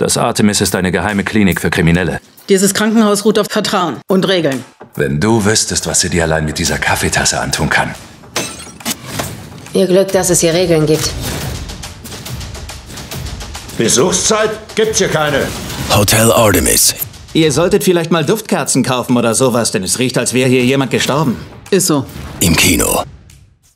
Das Artemis ist eine geheime Klinik für Kriminelle. Dieses Krankenhaus ruht auf Vertrauen und Regeln. Wenn du wüsstest, was sie dir allein mit dieser Kaffeetasse antun kann. Ihr Glück, dass es hier Regeln gibt. Besuchszeit? Gibt's hier keine. Hotel Artemis. Ihr solltet vielleicht mal Duftkerzen kaufen oder sowas, denn es riecht, als wäre hier jemand gestorben. Ist so. Im Kino.